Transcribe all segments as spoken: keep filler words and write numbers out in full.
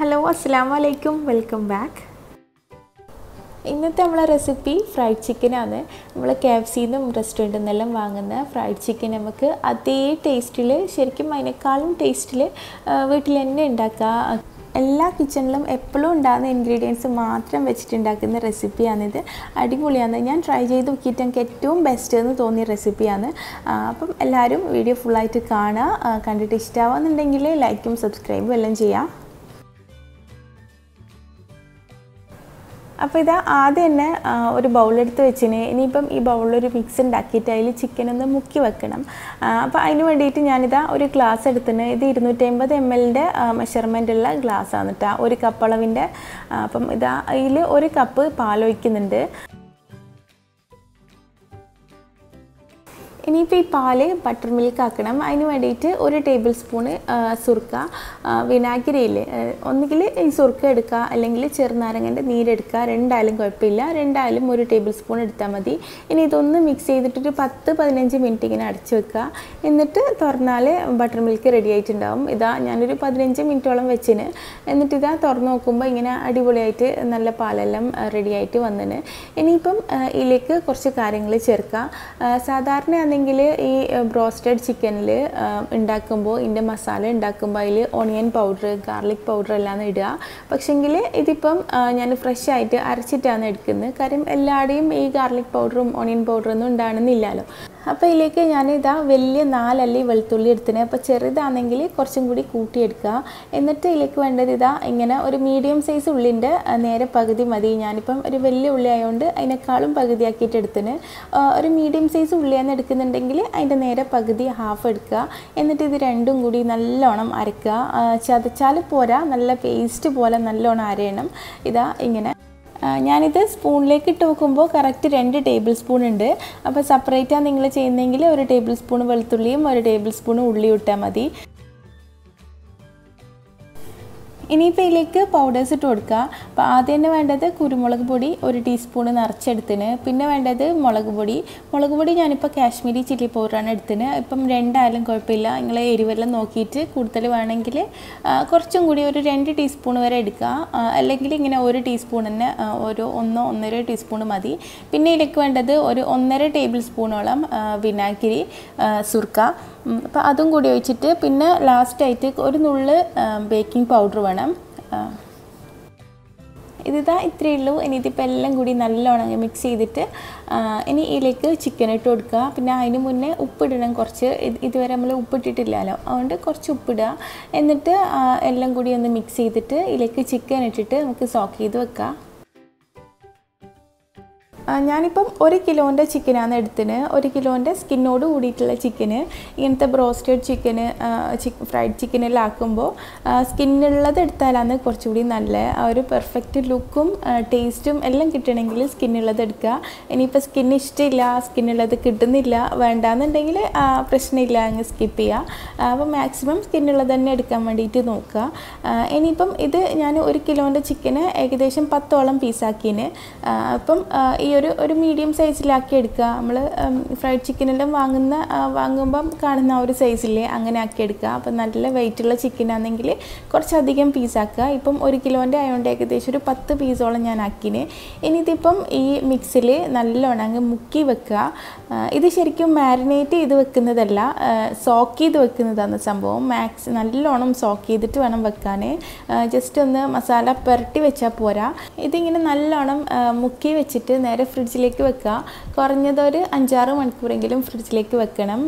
Hello, Assalamualaikum. Welcome back. ഇന്നത്തെ നമ്മളെ recipe fried chicken ആണ്. നമ്മൾ കെഎഫ്സി ന്നും റെസ്റ്റോറന്റിൽ നിന്നെല്ലാം വാങ്ങുന്ന ഫ്രൈഡ് ചിക്കൻ നമുക്ക് അതേ ടേസ്റ്റിൽ ശരിക്കും അതിനേക്കാളും ടേസ്റ്റിൽ വീട്ടിൽ തന്നെ ഉണ്ടാക്കാം. എല്ലാ കിച്ചണിലും എപ്പോഴും ഉണ്ടാകുന്ന ഇൻഗ്രീഡിയൻസ് മാത്രം വെച്ചിട്ട് ഉണ്ടാക്കുന്ന റെസിപ്പിയാണിത്. അടിപൊളിയാണ്. ഞാൻ ട്രൈ ചെയ്ത് നോക്കിയിട്ട് എനിക്ക് ഏറ്റവും ബെസ്റ്റ് എന്ന് തോന്നിയ റെസിപ്പിയാണ്. അപ്പം എല്ലാവരും വീഡിയോ ഫുൾ ആയിട്ട് കാണുക. കണ്ടിട്ട് ഇഷ്ടമാവുന്നുണ്ടെങ്കിൽ ലൈക്കും സബ്സ്ക്രൈബും എല്ലാം ചെയ്യാം. അപ്പോൾ ഇതാ ആദ്യം തന്നെ ഒരു ബൗളെടുത്ത് വെച്ചിന്. ഇനിയിപ്പം ഈ ബൗളിലൊരു മിക്സ് ഉണ്ടാക്കിയിട്ട് അതിൽ ചിക്കനൊന്ന് മുക്കി വെക്കണം. അപ്പോൾ അതിന് വേണ്ടിയിട്ട് ഞാനിതാ ഒരു ഗ്ലാസ് എടുത്തിന്. ഇത് ഇരുന്നൂറ്റി അമ്പത് എം എല്ലിൻ്റെ മെഷർമെൻറ്റുള്ള ഗ്ലാസ്സാണ് കേട്ടോ, ഒരു കപ്പളവിൻ്റെ. അപ്പം ഇതാ അതിൽ ഒരു കപ്പ് പാലൊഴിക്കുന്നുണ്ട്. ഇനിയിപ്പോൾ ഈ പാൽ ബട്ടർ മിൽക്ക് ആക്കണം. അതിന് വേണ്ടിയിട്ട് ഒരു ടേബിൾ സ്പൂണ് സുർക്ക, വിനാഗിരിയിൽ ഒന്നുകിൽ ഈ സുർക്ക എടുക്കുക, അല്ലെങ്കിൽ ചെറുനാരങ്ങൻ്റെ നീരെടുക്കുക. രണ്ടായാലും കുഴപ്പമില്ല, രണ്ടായാലും ഒരു ടേബിൾ സ്പൂൺ എടുത്താൽ മതി. ഇനി ഇതൊന്ന് മിക്സ് ചെയ്തിട്ടൊരു പത്ത് പതിനഞ്ച് മിനിറ്റ് ഇങ്ങനെ അടച്ചു വെക്കുക. എന്നിട്ട് തുറന്നാൽ ബട്ടർ മിൽക്ക് റെഡി ആയിട്ടുണ്ടാവും. ഇതാ ഞാനൊരു പതിനഞ്ച് മിനിറ്റോളം വെച്ചിന്. എന്നിട്ട് ഇതാ തുറന്ന് നോക്കുമ്പോൾ ഇങ്ങനെ അടിപൊളിയായിട്ട് നല്ല പാലെല്ലാം റെഡിയായിട്ട് വന്നിന്. ഇനിയിപ്പം ഇതിലേക്ക് കുറച്ച് കാര്യങ്ങൾ ചേർക്കുക. സാധാരണ ിൽ ഈ ബ്രോസ്റ്റഡ് ചിക്കനിൽ ഉണ്ടാക്കുമ്പോൾ ഇതിൻ്റെ മസാല ഉണ്ടാക്കുമ്പോൾ അതിൽ ഓണിയൻ പൗഡർ, ഗാർലിക് പൗഡർ എല്ലാം ഇടുക. പക്ഷെങ്കിൽ ഇതിപ്പം ഞാൻ ഫ്രഷ് ആയിട്ട് അരച്ചിട്ടാണ് എടുക്കുന്നത്. കാര്യം എല്ലാവരുടെയും ഈ ഗാർലിക് പൗഡറും ഓണിയൻ പൗഡറൊന്നും ഉണ്ടാകണമെന്നില്ലല്ലോ. അപ്പോൾ ഇതിലേക്ക് ഞാൻ ഇതാ വലിയ നാലല്ലി വെളുത്തുള്ളി എടുത്തിനെ. അപ്പോൾ ചെറുതാണെങ്കിൽ കുറച്ചും കൂടി കൂട്ടിയെടുക്കുക. എന്നിട്ട് ഇതിലേക്ക് വേണ്ടത് ഇതാ ഇങ്ങനെ ഒരു മീഡിയം സൈസ് ഉള്ളിൻ്റെ നേരെ പകുതി മതി. ഞാനിപ്പം ഒരു വലിയ ഉള്ളി ആയതുകൊണ്ട് അതിനേക്കാളും പകുതിയാക്കിയിട്ട് എടുത്തിന്. ഒരു മീഡിയം സൈസ് ഉള്ളിയാണ് എടുക്കുന്നുണ്ടെങ്കിൽ അതിൻ്റെ നേരെ പകുതി ഹാഫ് എടുക്കുക. എന്നിട്ട് ഇത് രണ്ടും കൂടി നല്ലോണം അരക്കുക. ചതച്ചാൽ പോരാ, നല്ല പേസ്റ്റ് പോലെ നല്ലോണം അരയണം. ഇതാ ഇങ്ങനെ ഞാനിത് സ്പൂണിലേക്ക് ഇട്ട് വെക്കുമ്പോൾ കറക്റ്റ് രണ്ട് ടേബിൾ സ്പൂൺ ഉണ്ട്. അപ്പോൾ സെപ്പറേറ്റാണ് നിങ്ങൾ ചെയ്യുന്നതെങ്കിൽ ഒരു ടേബിൾ സ്പൂൺ വെളുത്തുള്ളിയും ഒരു ടേബിൾ സ്പൂൺ ഉള്ളിയും ഇട്ടാൽ മതി. ഇനിയിപ്പോൾ ഇതിലേക്ക് പൗഡേഴ്സ് ഇട്ട് കൊടുക്കുക. അപ്പോൾ ആദ്യം തന്നെ വേണ്ടത് കുരുമുളക് പൊടി ഒരു ടീസ്പൂൺ നിറച്ചെടുത്തിന്. പിന്നെ വേണ്ടത് മുളക് പൊടി. മുളക് പൊടി ഞാനിപ്പോൾ കാശ്മീരി ചില്ലി പൗഡറാണ് എടുത്തിന്. ഇപ്പം രണ്ടായാലും കുഴപ്പമില്ല, നിങ്ങൾ എരിവെല്ലാം നോക്കിയിട്ട് കൂടുതൽ വേണമെങ്കിൽ കുറച്ചും കൂടി ഒരു രണ്ട് ടീസ്പൂൺ വരെ എടുക്കുക. അല്ലെങ്കിൽ ഇങ്ങനെ ഒരു ടീസ്പൂൺ തന്നെ, ഒരു ഒന്നോ ഒന്നര ടീസ്പൂൺ മതി. പിന്നെ ഇതിലേക്ക് വേണ്ടത് ഒരു ഒന്നര ടേബിൾ സ്പൂണോളം വിനാഗിരി, സുർക്ക, അപ്പോൾ അതും കൂടി ഒഴിച്ചിട്ട് പിന്നെ ലാസ്റ്റായിട്ട് ഒരു നുള്ള് ബേക്കിംഗ് പൗഡർ വേണം. ഇതിതാ ഇത്രയേ ഉള്ളൂ. ഇനി ഇതിപ്പോൾ എല്ലാം കൂടി നല്ലോണം മിക്സ് ചെയ്തിട്ട് ഇനി ഇതിലേക്ക് ചിക്കൻ ഇട്ട് കൊടുക്കുക. പിന്നെ അതിന് മുന്നേ ഉപ്പിടണം കുറച്ച്. ഇതുവരെ നമ്മൾ ഉപ്പിട്ടിട്ടില്ലല്ലോ, അതുകൊണ്ട് കുറച്ച് ഉപ്പിടുക. എന്നിട്ട് എല്ലാം കൂടി ഒന്ന് മിക്സ് ചെയ്തിട്ട് ഇതിലേക്ക് ചിക്കൻ ഇട്ടിട്ട് നമുക്ക് സോക്ക് ചെയ്ത് വെക്കാം. ഞാനിപ്പം ഒരു കിലോൻ്റെ ചിക്കനാണ് എടുത്തിന്. ഒരു കിലോൻ്റെ സ്കിന്നോട് കൂടിയിട്ടുള്ള ചിക്കന്. ഇങ്ങനത്തെ ബ്രോസ്റ്റഡ് ചിക്കന്, ചിക്കൻ ഫ്രൈഡ് ചിക്കനിലാക്കുമ്പോൾ സ്കിന്നുള്ളത് എടുത്താലാണ് കുറച്ചുകൂടി നല്ല ആ ഒരു പെർഫെക്റ്റ് ലുക്കും ടേസ്റ്റും എല്ലാം കിട്ടണമെങ്കിൽ സ്കിന്നുള്ളത് എടുക്കുക. ഇനിയിപ്പോൾ സ്കിന്ന് ഇഷ്ടമില്ല, സ്കിന്നുള്ളത് കിട്ടുന്നില്ല വേണ്ടാന്നുണ്ടെങ്കിൽ പ്രശ്നമില്ല, അങ്ങ് സ്കിപ്പ് ചെയ്യുക. അപ്പോൾ മാക്സിമം സ്കിന്നുള്ളത് തന്നെ എടുക്കാൻ വേണ്ടിയിട്ട് നോക്കുക. ഇനിയിപ്പം ഇത് ഞാൻ ഒരു കിലോൻ്റെ ചിക്കന് ഏകദേശം പത്തോളം പീസാക്കിന്. അപ്പം ഈ ഒരു ഒരു മീഡിയം സൈസിലാക്കി എടുക്കുക. നമ്മൾ ഫ്രൈഡ് ചിക്കനെല്ലാം വാങ്ങുന്ന വാങ്ങുമ്പം കാണുന്ന ആ ഒരു സൈസില്ലേ, അങ്ങനെ ആക്കി എടുക്കുക. അപ്പോൾ നല്ല വെയിറ്റുള്ള ചിക്കനാണെങ്കിൽ കുറച്ചധികം പീസാക്കുക. ഇപ്പം ഒരു കിലോൻ്റെ ആയതുകൊണ്ട് ഏകദേശം ഒരു പത്ത് പീസോളം ഞാൻ ആക്കിന്. ഇനിയിതിപ്പം ഈ മിക്സിൽ നല്ലോണം അങ്ങ് മുക്കി വെക്കുക. ഇത് ശരിക്കും മാരിനേറ്റ് ചെയ്ത് വെക്കുന്നതല്ല, സോക്ക് ചെയ്ത് വെക്കുന്നതാണ് സംഭവം. മാക്സ് നല്ലോണം സോക്ക് ചെയ്തിട്ട് വേണം വെക്കാൻ. ജസ്റ്റ് ഒന്ന് മസാല പുരട്ടി വെച്ചാൽ പോരാ. ഇതിങ്ങനെ നല്ലോണം മുക്കി വെച്ചിട്ട് നേരെ ഫ്രിഡ്ജിലേക്ക് വെക്കുക. കുറഞ്ഞതൊരു അഞ്ചാറ് മണിക്കൂറെങ്കിലും ഫ്രിഡ്ജിലേക്ക് വെക്കണം.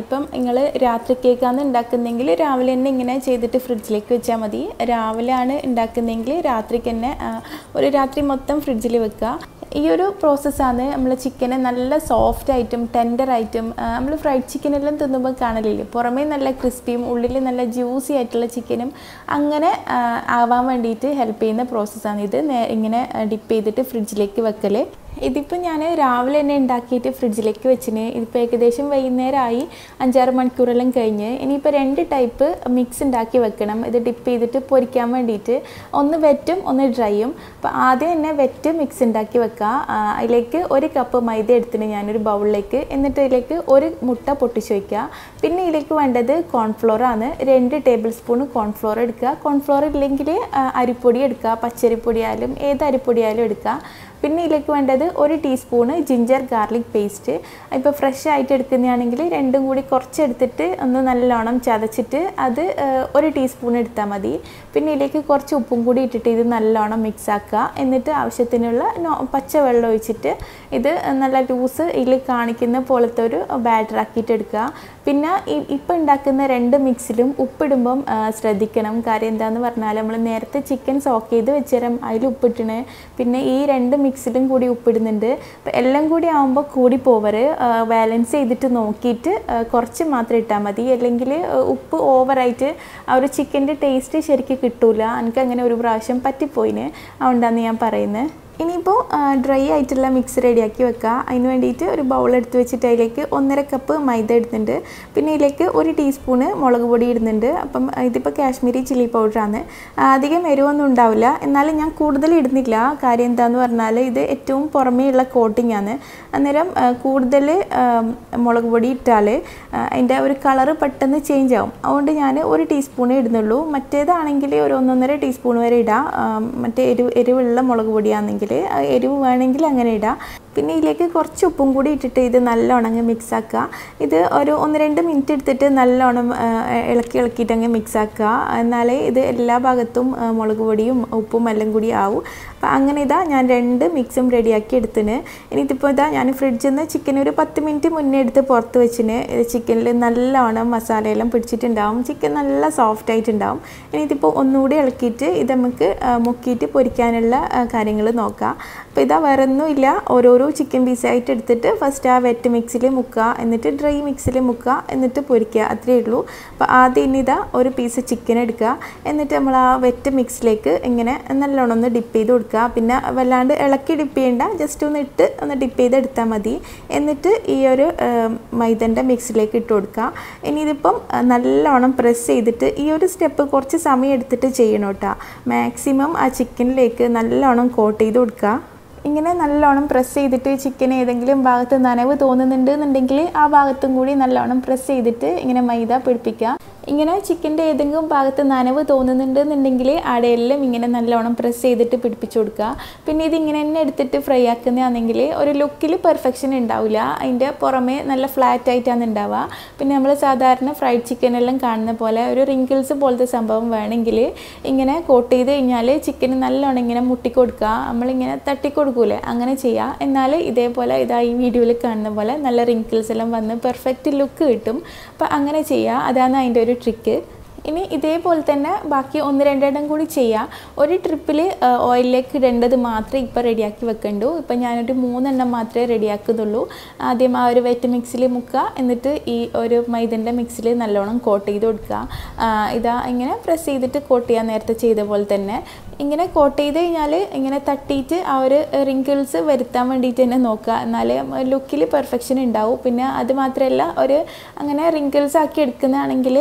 ഇപ്പം നിങ്ങൾ രാത്രിക്കേക്കാണ് ഉണ്ടാക്കുന്നതെങ്കിൽ രാവിലെ തന്നെ ഇങ്ങനെ ചെയ്തിട്ട് ഫ്രിഡ്ജിലേക്ക് വെച്ചാൽ മതി. രാവിലെ ആണ് ഉണ്ടാക്കുന്നതെങ്കിൽ രാത്രിക്ക് തന്നെ ഒരു രാത്രി മൊത്തം ഫ്രിഡ്ജിൽ വെക്കുക. ഈ ഒരു പ്രോസസ്സാണ് നമ്മൾ ചിക്കനെ നല്ല സോഫ്റ്റ് ആയിട്ടും ടെൻഡർ ആയിട്ടും, നമ്മൾ ഫ്രൈഡ് ചിക്കനെല്ലാം തിന്നുമ്പോൾ കാണലില്ലേ, പുറമേ നല്ല ക്രിസ്പിയും ഉള്ളിൽ നല്ല ജ്യൂസി ആയിട്ടുള്ള ചിക്കനും, അങ്ങനെ ആവാൻ വേണ്ടിയിട്ട് ഹെൽപ്പ് ചെയ്യുന്ന പ്രോസസ്സാണ് ഇത്. ഇങ്ങനെ ഡിപ്പ് ചെയ്തിട്ട് ഫ്രിഡ്ജിലേക്ക് വെക്കൽ. ഇതിപ്പോ ഞാൻ രാവിലെ തന്നെ ഉണ്ടാക്കിയിട്ട് ഫ്രിഡ്ജിലേക്ക് വെച്ചിനെ ഇതിപ്പോ ഏകദേശം വൈകുന്നേരമായി അഞ്ച് ആറ് മണിക്കൂറെല്ലാം കഴിഞ്ഞു ഇനി ഇപ്പോ രണ്ട് ടൈപ്പ് മിക്സ് ഉണ്ടാക്കി വെക്കണം ഇത് ഡിപ്പ് ചെയ്തിട്ട് പൊരിക്കാൻ വേണ്ടിയിട്ട് ഒന്ന് വെറ്റും ഒന്ന് ഡ്രൈയും അപ്പോൾ ആദ്യം തന്നെ വെറ്റ് മിക്സ് ഉണ്ടാക്കി വെക്കുക അതിലേക്ക് ഒരു കപ്പ് മൈദ എടുത്തിട്ട് ഞാൻ ഒരു ബൗളിലേക്ക് എന്നിട്ട് ഇതിലേക്ക് ഒരു മുട്ട പൊട്ടിച്ചു വെക്കുക പിന്നെ ഇതിലേക്ക് വേണ്ടത് കോൺഫ്ലോർ ആണ് രണ്ട് ടേബിൾ സ്പൂൺ കോൺഫ്ലോർ എടുക്കുക കോൺഫ്ലോർ ഇല്ലെങ്കിൽ അരിപ്പൊടി എടുക്കുക പച്ചരിപ്പൊടിയാലും ഏത് അരിപ്പൊടിയാലും എടുക്കുക പിന്നെ ഇതിലേക്ക് വേണ്ടത് ഒരു ടീസ്പൂൺ ജിഞ്ചർ ഗാർലിക് പേസ്റ്റ് ഇപ്പോൾ ഫ്രഷ് ആയിട്ട് എടുക്കുന്നതാണെങ്കിൽ രണ്ടും കൂടി കുറച്ച് എടുത്തിട്ട് ഒന്ന് നല്ലോണം ചതച്ചിട്ട് അത് ഒരു ടീസ്പൂൺ എടുത്താൽ മതി പിന്നെ ഇതിലേക്ക് കുറച്ച് ഉപ്പും കൂടി ഇട്ടിട്ട് ഇത് നല്ലോണം മിക്സ് ആക്കുക എന്നിട്ട് ആവശ്യത്തിനുള്ള പച്ചവെള്ളം ഒഴിച്ചിട്ട് ഇത് നല്ല ലൂസ് ഇതിൽ കാണിക്കുന്ന പോലത്തെ ഒരു ബാറ്റർ ആക്കിയിട്ട് എടുക്കുക പിന്നെ ഇപ്പോൾ ഉണ്ടാക്കുന്ന രണ്ട് മിക്സിലും ഉപ്പിടുമ്പം ശ്രദ്ധിക്കണം കാര്യം എന്താണെന്ന് പറഞ്ഞാൽ നമ്മൾ നേരത്തെ ചിക്കൻ സോക്ക് ചെയ്ത് വെച്ചേരം അതിൽ ഉപ്പിട്ടണേ പിന്നെ ഈ രണ്ട് മിക്സിലും കൂടി ഉപ്പിടുന്നുണ്ട് അപ്പോൾ എല്ലാം കൂടി ആവുമ്പോൾ കൂടി പോവര് ബാലൻസ് ചെയ്തിട്ട് നോക്കിയിട്ട് കുറച്ച് മാത്രം ഇട്ടാൽ മതി അല്ലെങ്കിൽ ഉപ്പ് ഓവറായിട്ട് ആ ഒരു ചിക്കൻ്റെ ടേസ്റ്റ് ശരിക്കും കിട്ടൂല എനിക്ക് അങ്ങനെ ഒരു പ്രാവശ്യം പറ്റിപ്പോയിന് അതുകൊണ്ടാണ് ഞാൻ പറയുന്നത് ഇനിയിപ്പോൾ ഡ്രൈ ആയിട്ടുള്ള മിക്സ് റെഡിയാക്കി വെക്കുക അതിന് വേണ്ടിയിട്ട് ഒരു ബൗൾ എടുത്ത് വെച്ചിട്ട് അതിലേക്ക് ഒന്നര കപ്പ് മൈദ ഇടുന്നുണ്ട് പിന്നെ ഇതിലേക്ക് ഒരു ടീസ്പൂണ് മുളക് പൊടി ഇടുന്നുണ്ട് അപ്പം ഇതിപ്പോൾ കാശ്മീരി ചില്ലി പൗഡറാണ് അധികം എരിവൊന്നും ഉണ്ടാവില്ല എന്നാലും ഞാൻ കൂടുതൽ ഇടുന്നില്ല കാര്യം എന്താണെന്ന് പറഞ്ഞാൽ ഇത് ഏറ്റവും പുറമേയുള്ള കോട്ടിംഗ് ആണ് അന്നേരം കൂടുതൽ മുളക് പൊടി ഇട്ടാൽ അതിൻ്റെ ഒരു കളറ് പെട്ടെന്ന് ചേഞ്ച് ആവും അതുകൊണ്ട് ഞാൻ ഒരു ടീസ്പൂണേ ഇടുന്നുള്ളൂ മറ്റേതാണെങ്കിൽ ഒരു ഒന്നൊന്നര ടീസ്പൂൺ വരെ ഇടാം മറ്റേ എരിവ് എരിവുള്ള മുളക് പൊടിയാണെങ്കിൽ എരിവ് വേണമെങ്കിൽ അങ്ങനെ ഇടാം പിന്നെ ഇതിലേക്ക് കുറച്ച് ഉപ്പും കൂടി ഇട്ടിട്ട് ഇത് നല്ലോണം മിക്സ് ആക്കുക ഇത് ഒരു ഒന്ന് രണ്ട് മിനിറ്റ് എടുത്തിട്ട് നല്ലോണം ഇളക്കി ഇളക്കിയിട്ട് അങ്ങ് മിക്സ് ആക്കുക എന്നാലേ ഇത് എല്ലാ ഭാഗത്തും മുളക് പൊടിയും ഉപ്പും എല്ലാം കൂടി ആവും അപ്പോൾ അങ്ങനെ ഇതാ ഞാൻ രണ്ട് മിക്സും റെഡിയാക്കി എടുത്തിന് ഇനിയിപ്പോൾ ഇതാ ഞാൻ ഫ്രിഡ്ജിൽ നിന്ന് ചിക്കൻ ഒരു പത്ത് മിനിറ്റ് മുന്നേ എടുത്ത് പുറത്ത് വെച്ചിന് ചിക്കനിൽ നല്ലോണം മസാലയെല്ലാം പിടിച്ചിട്ടുണ്ടാവും ചിക്കൻ നല്ല സോഫ്റ്റ് ആയിട്ടുണ്ടാവും ഇനിയിപ്പോൾ ഒന്നുകൂടി ഇളക്കിയിട്ട് ഇത് നമുക്ക് മുക്കിയിട്ട് പൊരിക്കാനുള്ള കാര്യങ്ങൾ നോക്കാം അപ്പോൾ ഇതാ വേറെ ഒന്നും ഇല്ല ഓരോരോ ചിക്കൻ പീസായിട്ട് എടുത്തിട്ട് ഫസ്റ്റ് ആ വെറ്റ് മിക്സിൽ മുക്കുക എന്നിട്ട് ഡ്രൈ മിക്സിൽ മുക്കുക എന്നിട്ട് പൊരിക്കുക അത്രയേ ഉള്ളൂ അപ്പോൾ ആദ്യം ഇനി ഇതാ ഒരു പീസ് ചിക്കൻ എടുക്കുക എന്നിട്ട് നമ്മൾ ആ വെറ്റ് മിക്സിലേക്ക് ഇങ്ങനെ നല്ലോണം ഒന്ന് ഡിപ്പ് ചെയ്ത് കൊടുക്കുക പിന്നെ വല്ലാണ്ട് ഇളക്കി ഡിപ്പ് ചെയ്യേണ്ട ജസ്റ്റ് ഒന്ന് ഇട്ട് ഒന്ന് ഡിപ്പ് ചെയ്തെടുത്താൽ മതി എന്നിട്ട് ഈ ഒരു മൈദൻ്റെ മിക്സിലേക്ക് ഇട്ട് കൊടുക്കുക ഇനി ഇതിപ്പം നല്ലോണം പ്രസ് ചെയ്തിട്ട് ഈ ഒരു സ്റ്റെപ്പ് കുറച്ച് സമയം എടുത്തിട്ട് ചെയ്യണം കേട്ടോ മാക്സിമം ആ ചിക്കനിലേക്ക് നല്ലോണം കോട്ട് ചെയ്ത് കൊടുക്കുക ഇങ്ങനെ നല്ലോണം പ്രസ് ചെയ്തിട്ട് ചിക്കൻ ഏതെങ്കിലും ഭാഗത്ത് നനവ് തോന്നുന്നുണ്ട് എന്നുണ്ടെങ്കിൽ ആ ഭാഗത്തും കൂടി നല്ലോണം പ്രസ് ചെയ്തിട്ട് ഇങ്ങനെ മൈദ പിടിപ്പിക്കുക ഇങ്ങനെ ചിക്കൻ്റെ ഏതെങ്കിലും ഭാഗത്ത് നനവ് തോന്നുന്നുണ്ട് എന്നുണ്ടെങ്കിൽ അടയെല്ലാം ഇങ്ങനെ നല്ലോണം പ്രസ് ചെയ്തിട്ട് പിടിപ്പിച്ചു കൊടുക്കുക പിന്നെ ഇതിങ്ങനെ തന്നെ എടുത്തിട്ട് ഫ്രൈ ആക്കുന്നതാണെങ്കിൽ ഒരു ലുക്കിൽ പെർഫെക്ഷൻ ഉണ്ടാവില്ല അതിൻ്റെ പുറമേ നല്ല ഫ്ലാറ്റ് ആയിട്ടാണ് ഉണ്ടാവുക പിന്നെ നമ്മൾ സാധാരണ ഫ്രൈഡ് ചിക്കനെല്ലാം കാണുന്ന പോലെ ഒരു റിങ്കിൾസ് പോലത്തെ സംഭവം വേണമെങ്കിൽ ഇങ്ങനെ കോട്ട് ചെയ്ത് കഴിഞ്ഞാൽ ചിക്കന് നല്ലോണം ഇങ്ങനെ മുട്ടിക്കൊടുക്കുക നമ്മളിങ്ങനെ തട്ടിക്കൊടുക്കൂലേ അങ്ങനെ ചെയ്യുക എന്നാൽ ഇതേപോലെ ഇതാ ഈ വീഡിയോയിൽ കാണുന്ന പോലെ നല്ല റിങ്കിൾസ് എല്ലാം വന്ന് പെർഫെക്റ്റ് ലുക്ക് കിട്ടും അപ്പോൾ അങ്ങനെ ചെയ്യുക അതാണ് അതിൻ്റെ ഒരു ട്രിക്ക് ഇനി ഇതേപോലെ തന്നെ ബാക്കി ഒന്ന് രണ്ടെണ്ണം കൂടി ചെയ്യാം ഒരു ട്രിപ്പിൽ ഓയിലിലേക്ക് ഇടേണ്ടത് മാത്രമേ ഇപ്പോൾ റെഡിയാക്കി വെക്കണ്ടൂ ഇപ്പം ഞാനൊരു മൂന്നെണ്ണം മാത്രമേ റെഡിയാക്കുന്നുള്ളൂ ആദ്യം ആ ഒരു വെറ്റ് മിക്സിൽ മുക്കുക എന്നിട്ട് ഈ ഒരു മൈദൻ്റെ മിക്സിൽ നല്ലോണം കോട്ട് ചെയ്ത് കൊടുക്കുക ഇതാ ഇങ്ങനെ പ്രസ് ചെയ്തിട്ട് കോട്ട് ചെയ്യാൻ നേരത്തെ ചെയ്ത പോലെ തന്നെ ഇങ്ങനെ കോട്ട് ചെയ്ത് കഴിഞ്ഞാൽ ഇങ്ങനെ തട്ടിയിട്ട് ആ ഒരു റിങ്കിൾസ് വരുത്താൻ വേണ്ടിയിട്ട് തന്നെ നോക്കുക എന്നാലേ ലുക്കിൽ പെർഫെക്ഷൻ ഉണ്ടാവും പിന്നെ അത് മാത്രമല്ല ഒരു അങ്ങനെ റിങ്കിൾസ് ആക്കി എടുക്കുന്നതാണെങ്കിൽ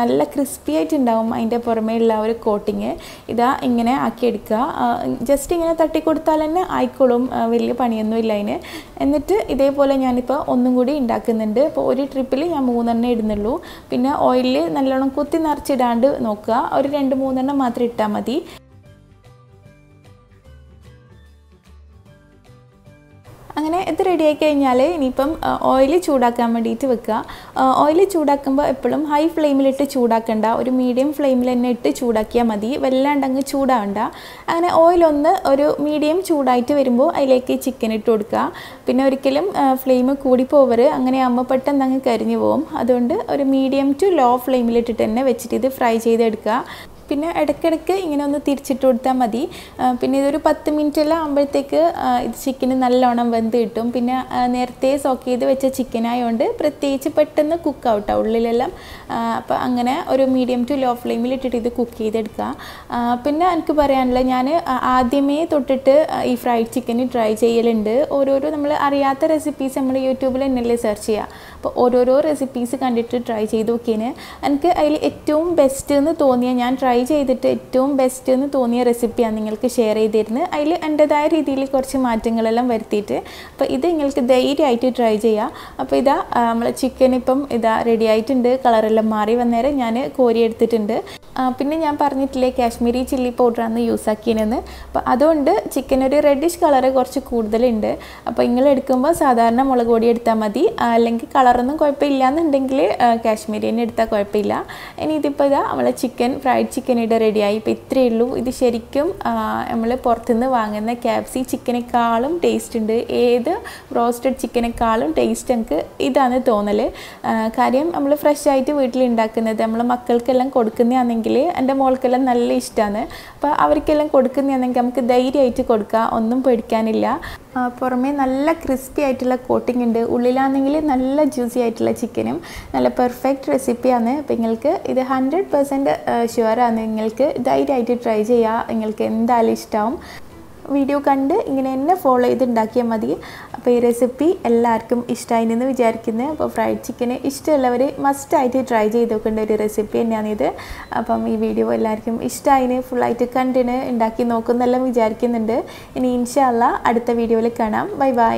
നല്ല ക്രിസ്പി ക്രിസ്പി ആയിട്ടുണ്ടാവും അതിൻ്റെ പുറമേയുള്ള ഒരു കോട്ടിങ് ഇതാ ഇങ്ങനെ ആക്കിയെടുക്കുക ജസ്റ്റ് ഇങ്ങനെ തട്ടിക്കൊടുത്താൽ തന്നെ ആയിക്കോളും വലിയ പണിയൊന്നും ഇല്ല അതിന് എന്നിട്ട് ഇതേപോലെ ഞാനിപ്പോൾ ഒന്നും കൂടി ഉണ്ടാക്കുന്നുണ്ട് അപ്പോൾ ഒരു ട്രിപ്പിൽ ഞാൻ മൂന്നെണ്ണം ഇടുന്നുള്ളൂ പിന്നെ ഓയിലിൽ നല്ലോണം കുത്തി നിറച്ചിടാണ്ട് നോക്കുക ഒരു രണ്ട് മൂന്നെണ്ണം മാത്രം ഇട്ടാൽ മതി അങ്ങനെ ഇത് റെഡിയായി കഴിഞ്ഞാൽ ഇനിയിപ്പം ഓയിൽ ചൂടാക്കാൻ വേണ്ടിയിട്ട് വെക്കുക ഓയിൽ ചൂടാക്കുമ്പോൾ എപ്പോഴും ഹൈ ഫ്ലെയിമിലിട്ട് ചൂടാക്കണ്ട ഒരു മീഡിയം ഫ്ലെയിമിൽ തന്നെ ഇട്ട് ചൂടാക്കിയാൽ മതി വല്ലാണ്ട് അങ്ങ് ചൂടാവണ്ട അങ്ങനെ ഓയിലൊന്ന് ഒരു മീഡിയം ചൂടായിട്ട് വരുമ്പോൾ അതിലേക്ക് ചിക്കൻ ഇട്ട് കൊടുക്കുക പിന്നെ ഒരിക്കലും ഫ്ലെയിം കൂടി പോവരുത് അങ്ങനെയാകുമ്പോൾ പെട്ടെന്ന് അങ്ങ് കരിഞ്ഞു പോകും അതുകൊണ്ട് ഒരു മീഡിയം ടു ലോ ഫ്ലെയിമിലിട്ടിട്ട് തന്നെ വെച്ചിട്ട് ഇത് ഫ്രൈ ചെയ്തെടുക്കുക പിന്നെ ഇടയ്ക്കിടയ്ക്ക് ഇങ്ങനെ ഒന്ന് തിരിച്ചിട്ട് കൊടുത്താൽ മതി. പിന്നെ ഇതൊരു പത്ത് മിനിറ്റ് എല്ലാം ആകുമ്പോഴത്തേക്ക് ഇത് ചിക്കൻ നല്ലോണം വെന്ത് കിട്ടും. പിന്നെ നേരത്തെ സോക്ക് ചെയ്ത് വെച്ച ചിക്കൻ ആയതുകൊണ്ട് പ്രത്യേകിച്ച് പെട്ടെന്ന് കുക്ക് ഔട്ടാണ് ഉള്ളിലെല്ലാം. അപ്പോൾ അങ്ങനെ ഒരു മീഡിയം ടു ലോ ഫ്ലെയിമിൽ ഇട്ടിട്ട് ഇത് കുക്ക് ചെയ്തെടുക്കുക. പിന്നെ എനിക്ക് പറയാനുള്ളത്, ഞാൻ ആദ്യമേ തൊട്ടിട്ട് ഈ ഫ്രൈഡ് ചിക്കൻ ട്രൈ ചെയ്യലുണ്ട്. ഓരോരോ നമ്മൾ അറിയാത്ത റെസിപ്പീസ് നമ്മൾ യൂട്യൂബിൽ തന്നെയല്ലേ സെർച്ച് ചെയ്യുക. അപ്പോൾ ഓരോരോ റെസിപ്പീസ് കണ്ടിട്ട് ട്രൈ ചെയ്ത് നോക്കിയാണ് എനിക്ക് അതിൽ ഏറ്റവും ബെസ്റ്റ് എന്ന് തോന്നിയ, ഞാൻ ട്രൈ ചെയ്തിട്ട് ഏറ്റവും ബെസ്റ്റ് എന്ന് തോന്നിയ റെസിപ്പിയാണ് നിങ്ങൾക്ക് ഷെയർ ചെയ്തിരുന്നത്. അതിൽ എൻ്റെതായ രീതിയിൽ കുറച്ച് മാറ്റങ്ങളെല്ലാം വരുത്തിയിട്ട്, അപ്പോൾ ഇത് നിങ്ങൾക്ക് ധൈര്യമായിട്ട് ട്രൈ ചെയ്യുക. അപ്പോൾ ഇതാ നമ്മൾ ചിക്കൻ ഇപ്പം ഇതാ റെഡി ആയിട്ടുണ്ട്. കളറെല്ലാം മാറി വന്നേരം ഞാൻ കോരി എടുത്തിട്ടുണ്ട്. പിന്നെ ഞാൻ പറഞ്ഞിട്ടില്ലേ കാശ്മീരി ചില്ലി പൗഡറാണ് യൂസ് ആക്കിയതെന്ന്. അപ്പോൾ അതുകൊണ്ട് ചിക്കൻ ഒരു റെഡിഷ് കളറ് കുറച്ച് കൂടുതലുണ്ട്. അപ്പോൾ നിങ്ങൾ എടുക്കുമ്പോൾ സാധാരണ മുളക് പൊടി എടുത്താൽ മതി. അല്ലെങ്കിൽ കളറൊന്നും കുഴപ്പമില്ല എന്നുണ്ടെങ്കിൽ കാശ്മീരി തന്നെ എടുത്താൽ കുഴപ്പമില്ല. ഇനി ഇതിപ്പോൾ ഇതാ നമ്മളെ ചിക്കൻ ഫ്രൈഡ് ചിക്കൻ ഇവിടെ റെഡിയായി. ഇപ്പോൾ ഇത്രയേ ഉള്ളൂ. ഇത് ശരിക്കും നമ്മൾ പുറത്തുനിന്ന് വാങ്ങുന്ന കെ എഫ് സി ചിക്കനേക്കാളും ടേസ്റ്റ് ഉണ്ട്. ഏത് റോസ്റ്റഡ് ചിക്കനേക്കാളും ടേസ്റ്റ് എനിക്ക് ഇതാണ് തോന്നൽ. കാര്യം നമ്മൾ ഫ്രഷ് ആയിട്ട് വീട്ടിലുണ്ടാക്കുന്നത് നമ്മൾ മക്കൾക്കെല്ലാം കൊടുക്കുന്നതാണെങ്കിൽ, എൻ്റെ മോൾക്കെല്ലാം നല്ല ഇഷ്ടമാണ്. അപ്പോൾ അവർക്കെല്ലാം കൊടുക്കുന്നതാണെങ്കിൽ നമുക്ക് ധൈര്യമായിട്ട് കൊടുക്കാം, ഒന്നും പേടിക്കാനില്ല. പുറമേ നല്ല ക്രിസ്പി ആയിട്ടുള്ള കോട്ടിംഗ് ഉണ്ട്, ഉള്ളിലാണെങ്കിൽ നല്ല ജ്യൂസി ആയിട്ടുള്ള ചിക്കനും. നല്ല പെർഫെക്റ്റ് റെസിപ്പിയാണ്. അപ്പോൾ നിങ്ങൾക്ക് ഇത് ഹൺഡ്രഡ് പെർസെൻറ്റ് ഷുവറാണ്. നിങ്ങൾക്ക് ധൈര്യമായിട്ട് ട്രൈ ചെയ്യുക, നിങ്ങൾക്ക് എന്തായാലും ഇഷ്ടമാവും. വീഡിയോ കണ്ട് ഇങ്ങനെ തന്നെ ഫോളോ ചെയ്ത് ഉണ്ടാക്കിയാൽ മതി. അപ്പോൾ ഈ റെസിപ്പി എല്ലാവർക്കും ഇഷ്ടമായിന്ന് വിചാരിക്കുന്നത്. അപ്പോൾ ഫ്രൈഡ് ചിക്കന് ഇഷ്ടമുള്ളവർ മസ്റ്റായിട്ട് ട്രൈ ചെയ്ത് നോക്കേണ്ട ഒരു റെസിപ്പി തന്നെയാണിത്. അപ്പം ഈ വീഡിയോ എല്ലാവർക്കും ഇഷ്ടമായിന്, ഫുള്ളായിട്ട് കണ്ടിന് ഉണ്ടാക്കി നോക്കുന്നെല്ലാം വിചാരിക്കുന്നുണ്ട്. ഇനി ഇൻഷാ അള്ളാ അടുത്ത വീഡിയോയിൽ കാണാം. Bye by.